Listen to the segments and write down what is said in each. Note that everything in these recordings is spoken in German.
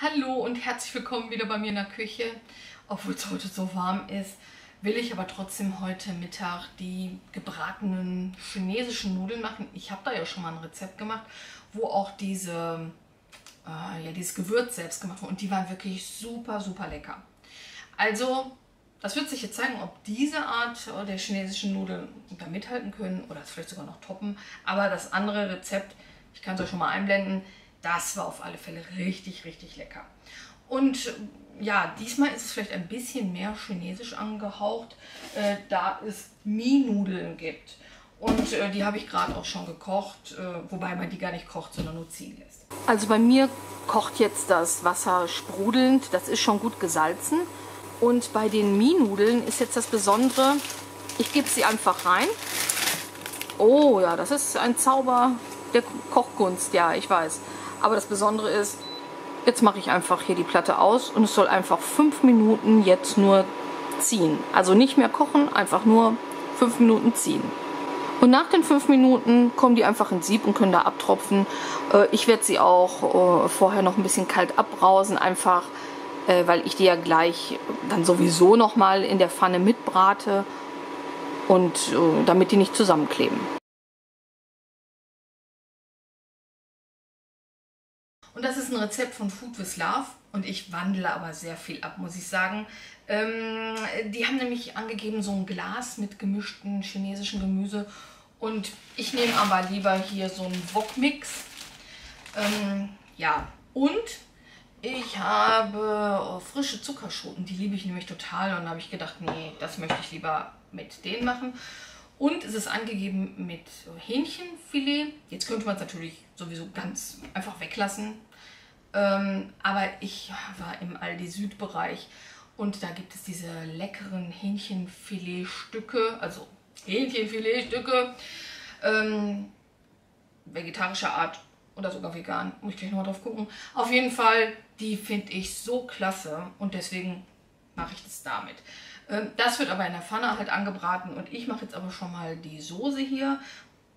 Hallo und herzlich willkommen wieder bei mir in der Küche. Obwohl es heute so warm ist, will ich aber trotzdem heute Mittag die gebratenen chinesischen Nudeln machen. Ich habe da ja schon mal ein Rezept gemacht, wo auch dieses Gewürz selbst gemacht wurde. Und die waren wirklich super, super lecker. Also, das wird sich jetzt zeigen, ob diese Art der chinesischen Nudeln da mithalten können oder es vielleicht sogar noch toppen. Aber das andere Rezept, ich kann es euch schon mal einblenden, das war auf alle Fälle richtig, richtig lecker. Und ja, diesmal ist es vielleicht ein bisschen mehr chinesisch angehaucht, da es Mie-Nudeln gibt. Und die habe ich gerade auch schon gekocht, wobei man die gar nicht kocht, sondern nur ziehen lässt. Also bei mir kocht jetzt das Wasser sprudelnd, das ist schon gut gesalzen. Und bei den Mie-Nudeln ist jetzt das Besondere, ich gebe sie einfach rein. Oh ja, das ist ein Zauber der Kochkunst, ja, ich weiß. Aber das Besondere ist, jetzt mache ich einfach hier die Platte aus und es soll einfach 5 Minuten jetzt nur ziehen. Also nicht mehr kochen, einfach nur 5 Minuten ziehen. Und nach den 5 Minuten kommen die einfach ins Sieb und können da abtropfen. Ich werde sie auch vorher noch ein bisschen kalt abbrausen, einfach weil ich die ja gleich dann sowieso nochmal in der Pfanne mitbrate und damit die nicht zusammenkleben. Und das ist ein Rezept von Food with Love und ich wandle aber sehr viel ab, muss ich sagen. Die haben nämlich angegeben so ein Glas mit gemischtem chinesischem Gemüse und ich nehme aber lieber hier so einen Wokmix. Ja, und ich habe frische Zuckerschoten, die liebe ich nämlich total und da habe ich gedacht, nee, das möchte ich lieber mit denen machen. Und es ist angegeben mit Hähnchenfilet. Jetzt könnte man es natürlich sowieso ganz einfach weglassen. Aber ich war im Aldi-Süd-Bereich und da gibt es diese leckeren Hähnchenfiletstücke, also Hähnchenfiletstücke vegetarischer Art oder sogar vegan. Muss ich gleich nochmal drauf gucken. Auf jeden Fall, die finde ich so klasse und deswegen mache ich das damit. Das wird aber in der Pfanne halt angebraten und ich mache jetzt aber schon mal die Soße hier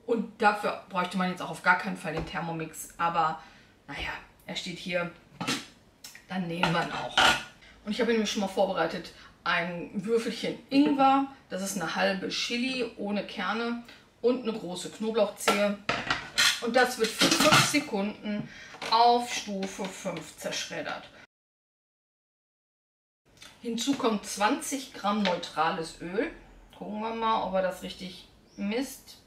und dafür bräuchte man jetzt auch auf gar keinen Fall den Thermomix, aber naja, er steht hier, dann nehmen wir ihn auch. Und ich habe nämlich schon mal vorbereitet ein Würfelchen Ingwer, das ist eine halbe Chili ohne Kerne und eine große Knoblauchzehe und das wird für 5 Sekunden auf Stufe 5 zerschreddert. Hinzu kommt 20 Gramm neutrales Öl. Gucken wir mal, ob er das richtig misst.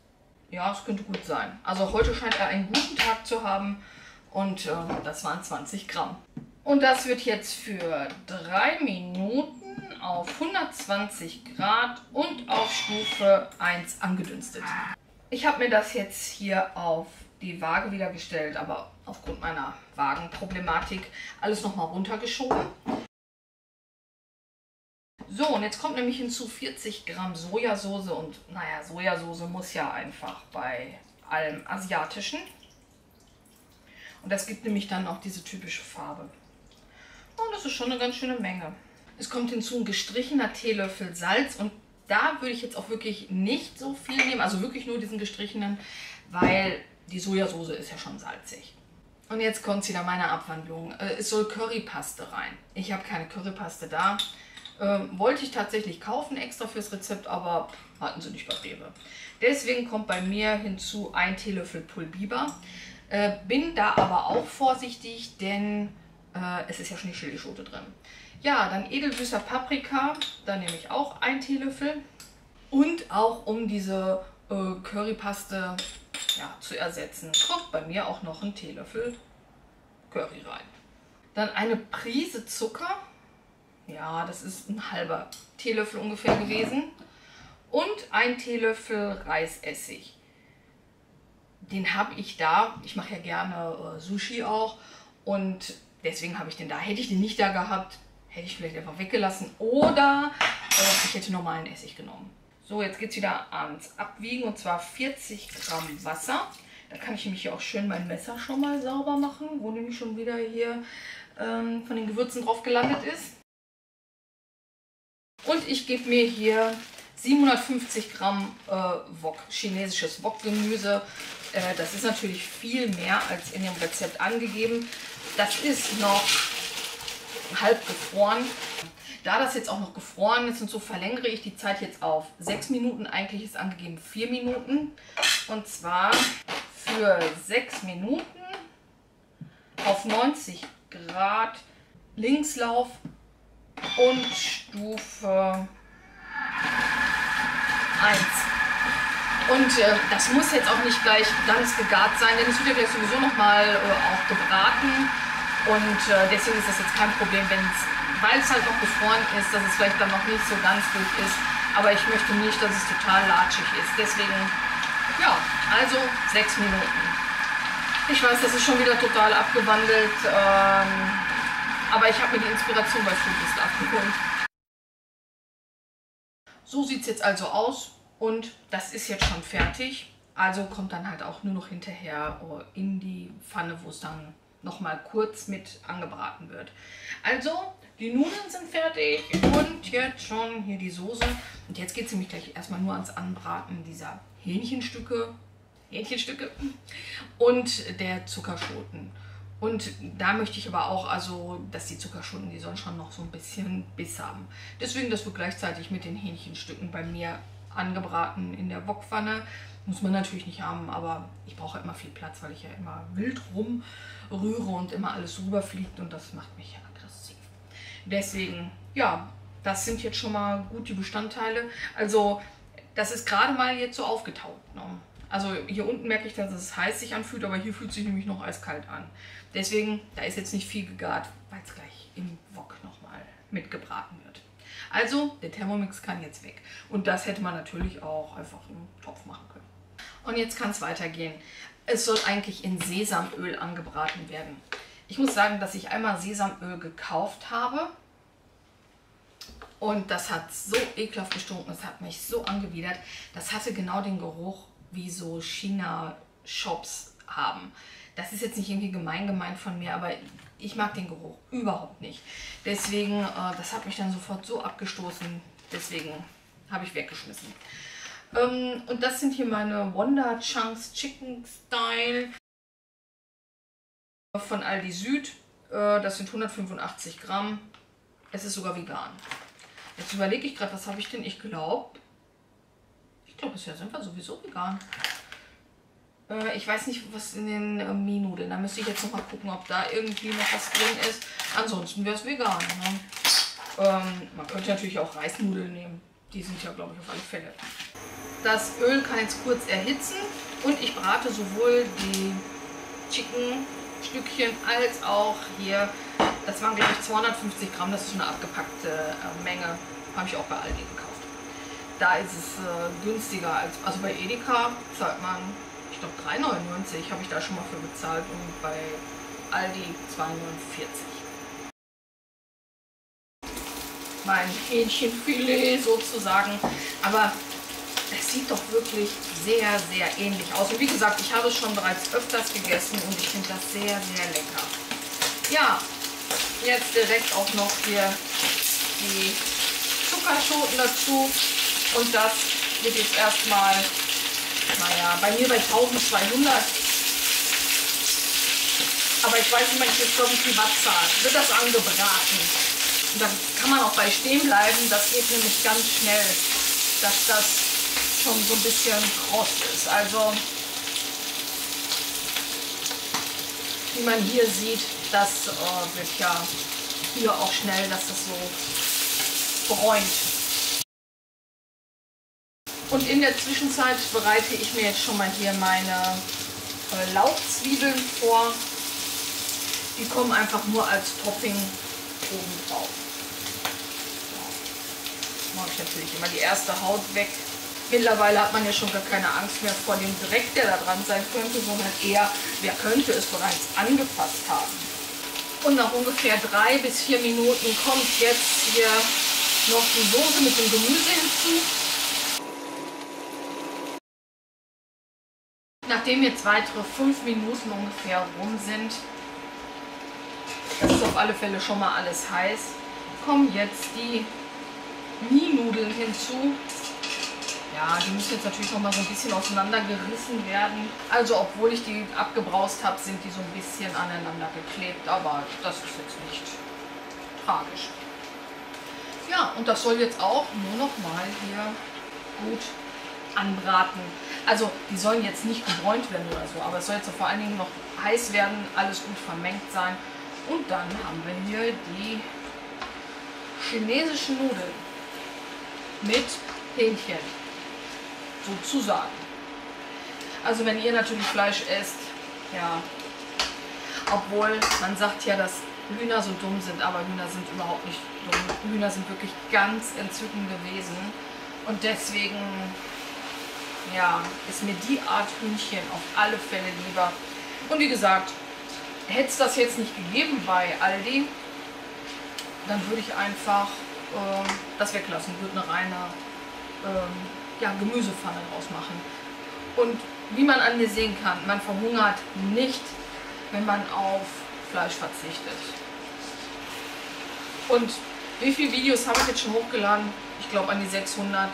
Ja, es könnte gut sein. Also heute scheint er einen guten Tag zu haben und das waren 20 Gramm. Und das wird jetzt für 3 Minuten auf 120 Grad und auf Stufe 1 angedünstet. Ich habe mir das jetzt hier auf die Waage wieder gestellt, aber aufgrund meiner Waagenproblematik alles nochmal runtergeschoben. So, und jetzt kommt nämlich hinzu 40 Gramm Sojasauce und naja, Sojasauce muss ja einfach bei allem Asiatischen. Und das gibt nämlich dann auch diese typische Farbe. Und das ist schon eine ganz schöne Menge. Es kommt hinzu ein gestrichener Teelöffel Salz und da würde ich jetzt auch wirklich nicht so viel nehmen, also wirklich nur diesen gestrichenen, weil die Sojasauce ist ja schon salzig. Und jetzt kommt es wieder meiner Abwandlung. Es soll Currypaste rein. Ich habe keine Currypaste da. Wollte ich tatsächlich kaufen extra fürs Rezept, aber hatten sie nicht bei Rewe. Deswegen kommt bei mir hinzu ein Teelöffel Pulbiber. Bin da aber auch vorsichtig, denn es ist ja schon die Chilischote drin. Ja, dann edelsüßer Paprika, da nehme ich auch einen Teelöffel. Und auch um diese Currypaste ja, zu ersetzen, kommt bei mir auch noch ein Teelöffel Curry rein. Dann eine Prise Zucker. Ja, das ist ein halber Teelöffel ungefähr gewesen. Und ein Teelöffel Reisessig. Den habe ich da. Ich mache ja gerne Sushi auch. Und deswegen habe ich den da. Hätte ich den nicht da gehabt, hätte ich vielleicht einfach weggelassen. Oder ich hätte normalen Essig genommen. So, jetzt geht es wieder ans Abwiegen. Und zwar 40 Gramm Wasser. Da kann ich nämlich hier auch schön mein Messer schon mal sauber machen, wo nämlich schon wieder hier von den Gewürzen drauf gelandet ist. Und ich gebe mir hier 750 Gramm Wok, chinesisches Wok-Gemüse. Das ist natürlich viel mehr als in dem Rezept angegeben. Das ist noch halb gefroren. Da das jetzt auch noch gefroren ist und so, verlängere ich die Zeit jetzt auf 6 Minuten. Eigentlich ist angegeben 4 Minuten. Und zwar für 6 Minuten auf 90 Grad Linkslauf und Stufe 1. Und das muss jetzt auch nicht gleich ganz gegart sein, denn es wird ja gleich sowieso nochmal auch gebraten. Und deswegen ist das jetzt kein Problem, weil es halt noch gefroren ist, dass es vielleicht dann noch nicht so ganz gut ist. Aber ich möchte nicht, dass es total latschig ist. Deswegen, ja, also 6 Minuten. Ich weiß, das ist schon wieder total abgewandelt, aber ich habe mir die Inspiration bei Food with Love geholt. So sieht es jetzt also aus und das ist jetzt schon fertig. Also kommt dann halt auch nur noch hinterher in die Pfanne, wo es dann nochmal kurz mit angebraten wird. Also die Nudeln sind fertig und jetzt schon hier die Soße. Und jetzt geht es nämlich gleich erstmal nur ans Anbraten dieser Hähnchenstücke und der Zuckerschoten. Und da möchte ich aber auch, also, dass die Zuckerschoten, die sollen schon noch so ein bisschen Biss haben. Deswegen, das wird gleichzeitig mit den Hähnchenstücken bei mir angebraten in der Wokpfanne. Muss man natürlich nicht haben, aber ich brauche immer viel Platz, weil ich ja immer wild rumrühre und immer alles rüberfliegt und das macht mich aggressiv. Deswegen, ja, das sind jetzt schon mal gut die Bestandteile. Also, das ist gerade mal jetzt so aufgetaucht, ne? Also hier unten merke ich, dass es heiß sich anfühlt, aber hier fühlt es sich nämlich noch eiskalt an. Deswegen, da ist jetzt nicht viel gegart, weil es gleich im Wok nochmal mitgebraten wird. Also, der Thermomix kann jetzt weg. Und das hätte man natürlich auch einfach im Topf machen können. Und jetzt kann es weitergehen. Es soll eigentlich in Sesamöl angebraten werden. Ich muss sagen, dass ich einmal Sesamöl gekauft habe. Und das hat so ekelhaft gestunken, es hat mich so angewidert. Das hatte genau den Geruch, wie so China-Shops haben. Das ist jetzt nicht irgendwie gemeint von mir, aber ich mag den Geruch überhaupt nicht. Deswegen, das hat mich dann sofort so abgestoßen, deswegen habe ich weggeschmissen. Und das sind hier meine Wonder Chunks Chicken Style von Aldi-Süd. Das sind 185 Gramm. Es ist sogar vegan. Jetzt überlege ich gerade, was habe ich denn? Ich glaube, bisher sind wir sowieso vegan. Ich weiß nicht, was in den Mie-Nudeln. Da müsste ich jetzt noch mal gucken, ob da irgendwie noch was drin ist. Ansonsten wäre es vegan. Ne? Man könnte natürlich auch Reisnudeln nehmen. Die sind ja, glaube ich, auf alle Fälle. Das Öl kann jetzt kurz erhitzen. Und ich brate sowohl die Chicken-Stückchen als auch hier, das waren, glaube ich, 250 Gramm. Das ist so eine abgepackte Menge. Habe ich auch bei Aldi gekauft. Da ist es günstiger als, also bei Edeka zahlt man, ich glaube 3,99 habe ich da schon mal für bezahlt und bei Aldi 2,49. Mein Hähnchenfilet sozusagen, aber es sieht doch wirklich sehr, sehr ähnlich aus. Und wie gesagt, ich habe es schon bereits öfters gegessen und ich finde das sehr, sehr lecker. Ja, jetzt direkt auch noch hier die Zuckerschoten dazu. Und das wird jetzt erstmal, naja, bei mir bei 1200. Aber ich weiß nicht, ich jetzt glaube ich die Wattzahl. Wird das angebraten. Und dann kann man auch bei stehen bleiben. Das geht nämlich ganz schnell, dass das schon so ein bisschen kross ist. Also, wie man hier sieht, das wird ja hier auch schnell, dass das so bräunt. Und in der Zwischenzeit bereite ich mir jetzt schon mal hier meine Lauchzwiebeln vor. Die kommen einfach nur als Topping oben drauf. So. Mache ich natürlich immer die erste Haut weg. Mittlerweile hat man ja schon gar keine Angst mehr vor dem Dreck, der da dran sein könnte, sondern eher, wer könnte es bereits angefasst haben. Und nach ungefähr 3 bis 4 Minuten kommt jetzt hier noch die Soße mit dem Gemüse hinzu. Nachdem jetzt weitere 5 Minuten ungefähr rum sind, das ist auf alle Fälle schon mal alles heiß, kommen jetzt die Mie-Nudeln hinzu. Ja, die müssen jetzt natürlich noch mal so ein bisschen auseinandergerissen werden. Also obwohl ich die abgebraust habe, sind die so ein bisschen aneinander geklebt, aber das ist jetzt nicht tragisch. Ja, und das soll jetzt auch nur noch mal hier gut anbraten. Also die sollen jetzt nicht gebräunt werden oder so, aber es soll jetzt vor allen Dingen noch heiß werden, alles gut vermengt sein. Und dann haben wir hier die chinesischen Nudeln mit Hähnchen, sozusagen. Also wenn ihr natürlich Fleisch esst, ja, obwohl man sagt ja, dass Hühner so dumm sind, aber Hühner sind überhaupt nicht dumm. Hühner sind wirklich ganz entzückende Wesen. Und deswegen, ja, ist mir die Art Hühnchen auf alle Fälle lieber. Und wie gesagt, hätte es das jetzt nicht gegeben bei Aldi, dann würde ich einfach das weglassen, würde eine reine ja, Gemüsepfanne draus machen. Und wie man an mir sehen kann, man verhungert nicht, wenn man auf Fleisch verzichtet. Und wie viele Videos habe ich jetzt schon hochgeladen? Ich glaube an die 600.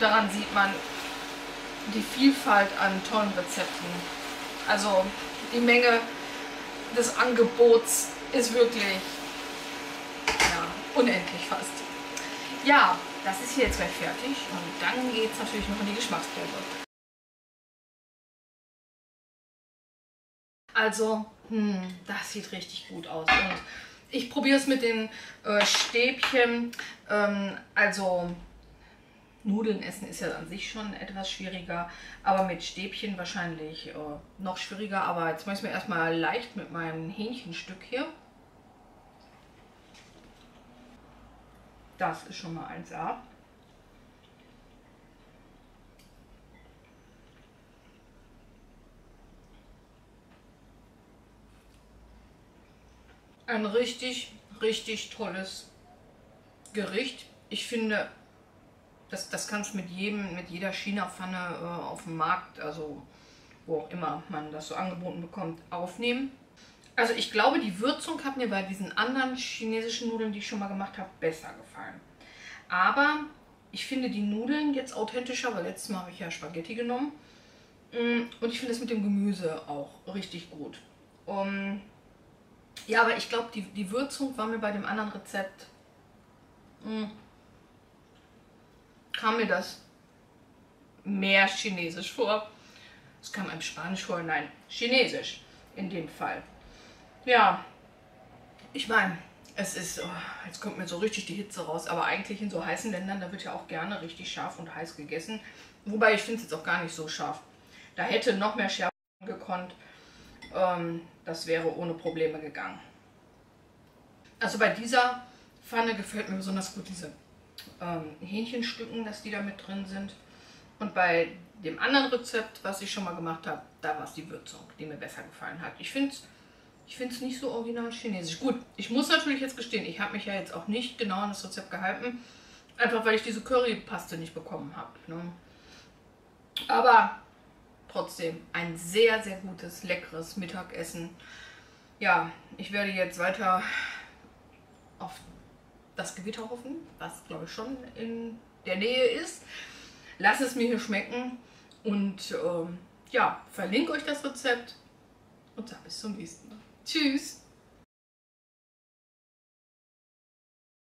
Daran sieht man die Vielfalt an tollen Rezepten. Also die Menge des Angebots ist wirklich, ja, unendlich fast. Ja, das ist hier jetzt gleich fertig und dann geht es natürlich noch in die Geschmacksprobe. Also, das sieht richtig gut aus. Und ich probiere es mit den Stäbchen. Also Nudeln essen ist ja an sich schon etwas schwieriger, aber mit Stäbchen wahrscheinlich noch schwieriger. Aber jetzt mache ich es mir erstmal leicht mit meinem Hähnchenstück hier. Das ist schon mal 1A. Ein richtig, richtig tolles Gericht. Ich finde, das kannst du mit jeder China-Pfanne auf dem Markt, also wo auch immer man das so angeboten bekommt, aufnehmen. Also ich glaube, die Würzung hat mir bei diesen anderen chinesischen Nudeln, die ich schon mal gemacht habe, besser gefallen. Aber ich finde die Nudeln jetzt authentischer, weil letztes Mal habe ich ja Spaghetti genommen. Und ich finde es mit dem Gemüse auch richtig gut. Ja, aber ich glaube, die Würzung war mir bei dem anderen Rezept, kam mir das mehr chinesisch vor. Es kam einem Spanisch vor, nein, chinesisch in dem Fall. Ja, ich meine, es ist, jetzt kommt mir so richtig die Hitze raus, aber eigentlich in so heißen Ländern, da wird ja auch gerne richtig scharf und heiß gegessen. Wobei, ich finde es jetzt auch gar nicht so scharf. Da hätte noch mehr Schärfe gekonnt, das wäre ohne Probleme gegangen. Also bei dieser Pfanne gefällt mir besonders gut diese Hähnchenstücken, dass die da mit drin sind. Und bei dem anderen Rezept, was ich schon mal gemacht habe, da war es die Würzung, die mir besser gefallen hat. Ich finde es nicht so original chinesisch. Gut, ich muss natürlich jetzt gestehen, ich habe mich ja jetzt auch nicht genau an das Rezept gehalten. Einfach weil ich diese Currypaste nicht bekommen habe. Ne? Aber trotzdem ein sehr, sehr gutes, leckeres Mittagessen. Ja, ich werde jetzt weiter auf das Gewitter hoffen, was glaube ich schon in der Nähe ist. Lasst es mir hier schmecken und ja, verlinke euch das Rezept und sage bis zum nächsten Mal. Tschüss!